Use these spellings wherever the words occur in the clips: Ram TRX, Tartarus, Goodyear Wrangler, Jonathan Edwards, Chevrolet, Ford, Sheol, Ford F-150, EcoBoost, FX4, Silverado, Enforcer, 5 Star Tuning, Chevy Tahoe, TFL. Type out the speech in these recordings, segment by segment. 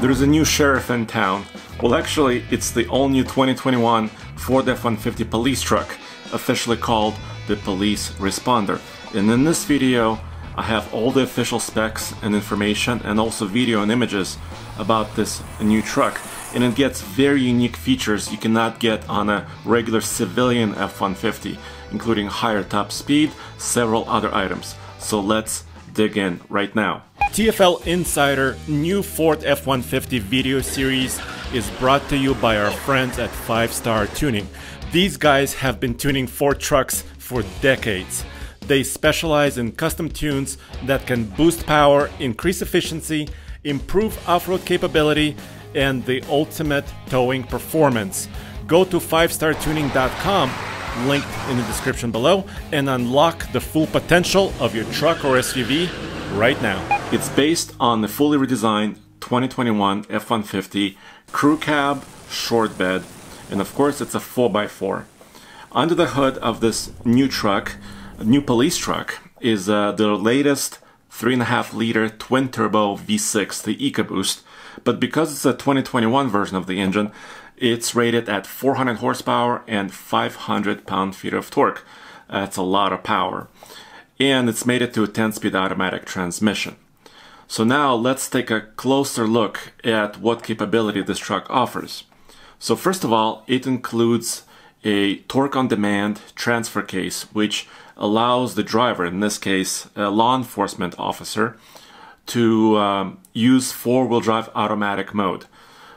there's a new sheriff in town. Well, actually, it's the all-new 2021 Ford F-150 police truck, officially called the Police Responder. And in this video, I have all the official specs and information, and also video and images about this new truck. And it gets very unique features you cannot get on a regular civilian F-150, including higher top speed, several other items. So let's dig in right now. TFL Insider new Ford F-150 video series is brought to you by our friends at 5 Star Tuning. These guys have been tuning Ford trucks for decades. They specialize in custom tunes that can boost power, increase efficiency, improve off-road capability, and the ultimate towing performance. Go to 5startuning.com, linked in the description below, and unlock the full potential of your truck or SUV right now. It's based on the fully redesigned 2021 F-150 crew cab, short bed, and of course it's a 4x4. Under the hood of this new police truck, is the latest 3.5-liter twin-turbo V6, the EcoBoost. But because it's a 2021 version of the engine, it's rated at 400 horsepower and 500 pound-feet of torque. That's a lot of power. And it's mated to a 10-speed automatic transmission. So now let's take a closer look at what capability this truck offers. So first of all, it includes a torque-on-demand transfer case, which allows the driver, in this case a law enforcement officer, to use four-wheel drive automatic mode.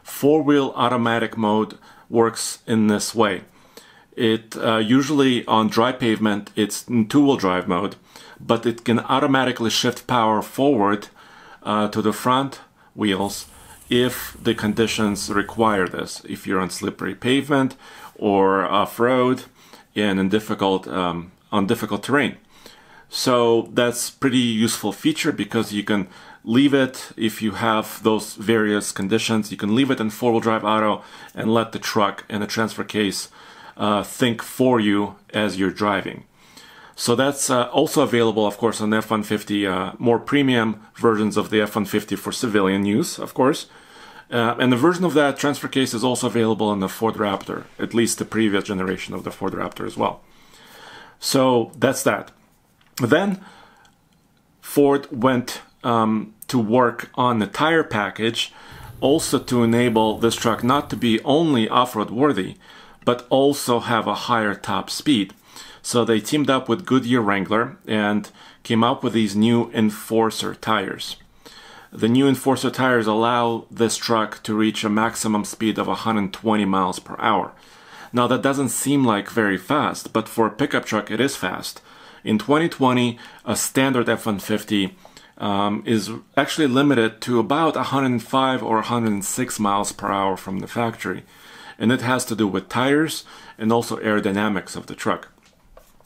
Four-wheel automatic mode works in this way. It usually on dry pavement it's in two-wheel drive mode, but it can automatically shift power forward to the front wheels if the conditions require this. If you're on slippery pavement or off-road and in difficult, on difficult terrain. So that's pretty useful feature, because you can leave it, if you have those various conditions, you can leave it in four-wheel drive auto and let the truck and the transfer case think for you as you're driving. So that's also available, of course, on F-150, more premium versions of the F-150 for civilian use, of course. And the version of that transfer case is also available in the Ford Raptor, at least the previous generation of the Ford Raptor as well. So that's that. Then Ford went to work on the tire package, also to enable this truck not to be only off-road worthy, but also have a higher top speed. So they teamed up with Goodyear Wrangler and came up with these new Enforcer tires. The new Enforcer tires allow this truck to reach a maximum speed of 120 miles per hour. Now that doesn't seem like very fast, but for a pickup truck it is fast. In 2020, a standard F-150 is actually limited to about 105 or 106 miles per hour from the factory. And it has to do with tires and also aerodynamics of the truck.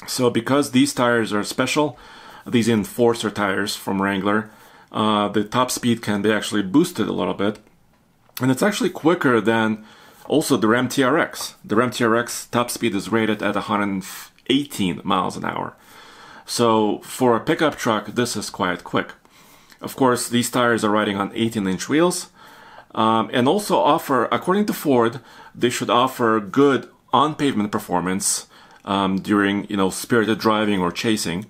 So because these tires are special, these Enforcer tires from Wrangler, the top speed can be actually boosted a little bit. And it's actually quicker than also the Ram TRX. The Ram TRX top speed is rated at 118 miles an hour. So for a pickup truck, this is quite quick. Of course, these tires are riding on 18-inch wheels, and also offer, according to Ford, they should offer good on-pavement performance during, spirited driving or chasing,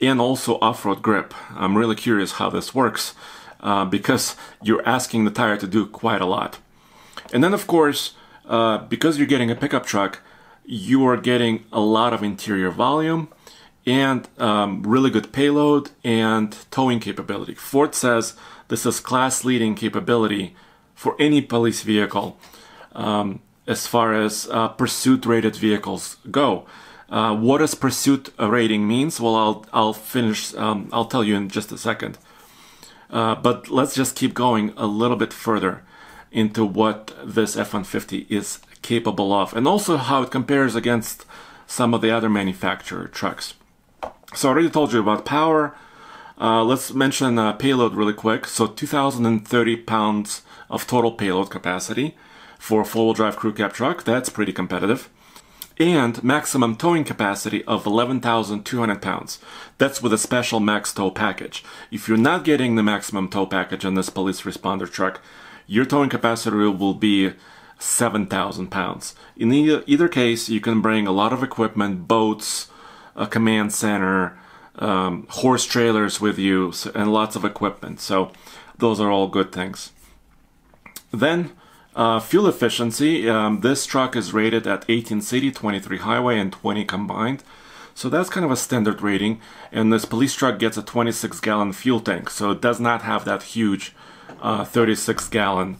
and also off-road grip. I'm really curious how this works, because you're asking the tire to do quite a lot. And then, of course, because you're getting a pickup truck, you are getting a lot of interior volume, and really good payload and towing capability. Ford says this is class-leading capability for any police vehicle as far as pursuit-rated vehicles go. What does pursuit rating means? Well, I'll finish, I'll tell you in just a second. But let's just keep going a little bit further into what this F-150 is capable of, and also how it compares against some of the other manufacturer trucks. So I already told you about power. Let's mention payload really quick. So 2,030 pounds of total payload capacity for a four-wheel drive crew cab truck. That's pretty competitive. And maximum towing capacity of 11,200 pounds. That's with a special max tow package. If you're not getting the maximum tow package on this police responder truck, your towing capacity will be 7,000 pounds. In either case, you can bring a lot of equipment, boats, a command center, horse trailers with you, and lots of equipment. So those are all good things. Then fuel efficiency. This truck is rated at 18 city, 23 highway, and 20 combined. So that's kind of a standard rating, and this police truck gets a 26-gallon fuel tank, so it does not have that huge 36-gallon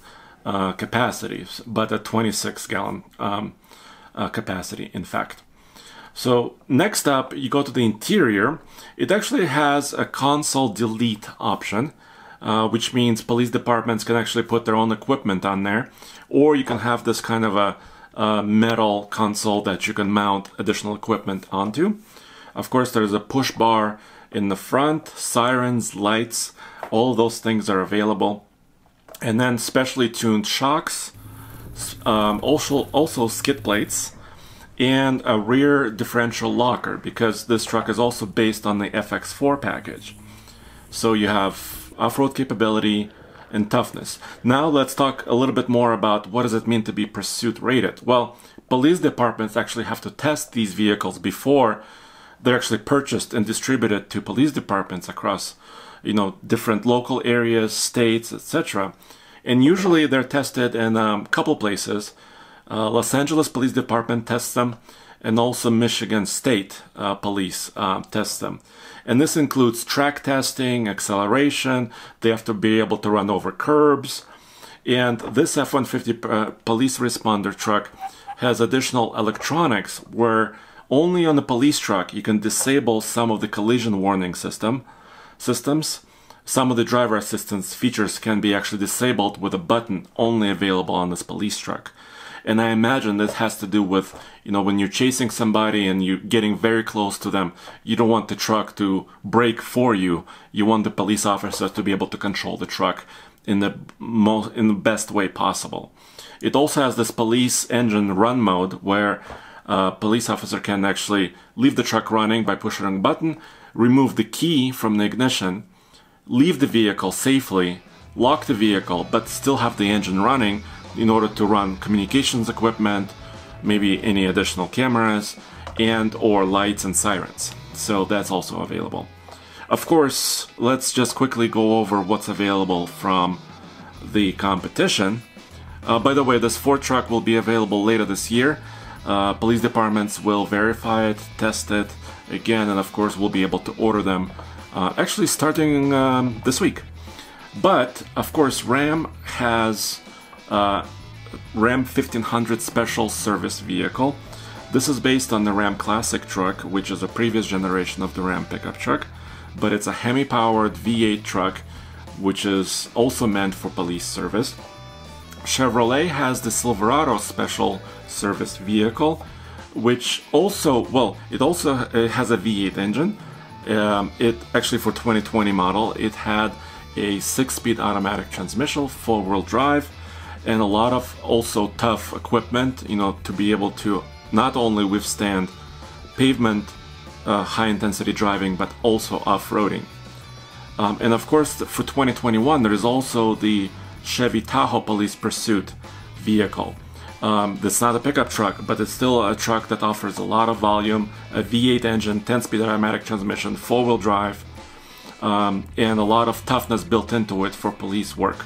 capacity, but a 26-gallon capacity, in fact. So next up, you go to the interior. It actually has a console delete option, which means police departments can actually put their own equipment on there, or you can have this kind of a metal console that you can mount additional equipment onto. Of course, there's a push bar in the front, sirens, lights, all those things are available. And then specially tuned shocks, also skid plates, and a rear differential locker, because this truck is also based on the FX4 package. So you have off-road capability and toughness. Now let's talk a little bit more about what does it mean to be pursuit rated. Well, police departments actually have to test these vehicles before they're actually purchased and distributed to police departments across, you know, different local areas, states, etc. And usually they're tested in a couple places. Los Angeles Police Department tests them, and also Michigan State Police test them. And this includes track testing, acceleration, they have to be able to run over curbs. And this F-150 police responder truck has additional electronics, where only on the police truck you can disable some of the collision warning systems. Some of the driver assistance features can be actually disabled with a button, only available on this police truck. And I imagine this has to do with, you know, when you're chasing somebody and you're getting very close to them, you don't want the truck to brake for you. You want the police officers to be able to control the truck in the best way possible. It also has this police engine run mode, where a police officer can actually leave the truck running by pushing a button, remove the key from the ignition, leave the vehicle safely, lock the vehicle, but still have the engine running, in order to run communications equipment, maybe any additional cameras, and or lights and sirens. So that's also available. Of course, let's just quickly go over what's available from the competition. By the way, this Ford truck will be available later this year. Police departments will verify it, test it again, and of course we'll be able to order them actually starting this week. But of course, Ram has Ram 1500 Special Service Vehicle. This is based on the Ram Classic truck, which is a previous generation of the Ram pickup truck, but it's a Hemi-powered V8 truck, which is also meant for police service. Chevrolet has the Silverado Special Service Vehicle, which also, well, it has a V8 engine. It actually, for 2020 model, it had a 6-speed automatic transmission, 4-wheel drive, and a lot of also tough equipment, you know, to be able to not only withstand pavement, high-intensity driving, but also off-roading. And of course, for 2021, there is also the Chevy Tahoe Police Pursuit vehicle. That's not a pickup truck, but it's still a truck that offers a lot of volume, a V8 engine, 10-speed automatic transmission, 4-wheel drive, and a lot of toughness built into it for police work.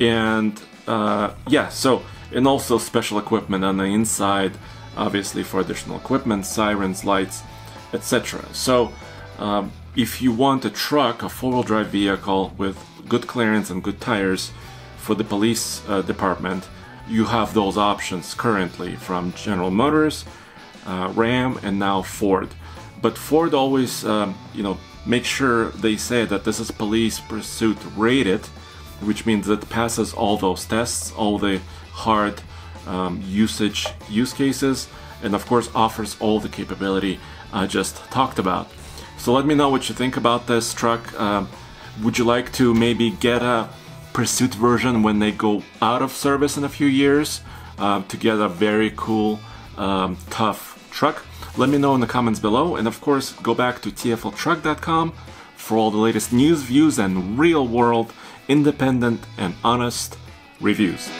And and also special equipment on the inside, obviously, for additional equipment, sirens, lights, etc. So if you want a truck, a four-wheel drive vehicle with good clearance and good tires for the police department, you have those options currently from General Motors, Ram, and now Ford. But Ford always make sure they say that this is police pursuit rated, which means it passes all those tests, all the hard use cases, and of course offers all the capability I just talked about. So let me know what you think about this truck. Would you like to maybe get a Pursuit version when they go out of service in a few years to get a very cool, tough truck? Let me know in the comments below, and of course go back to tfltruck.com for all the latest news, views, and real-world, independent and honest reviews.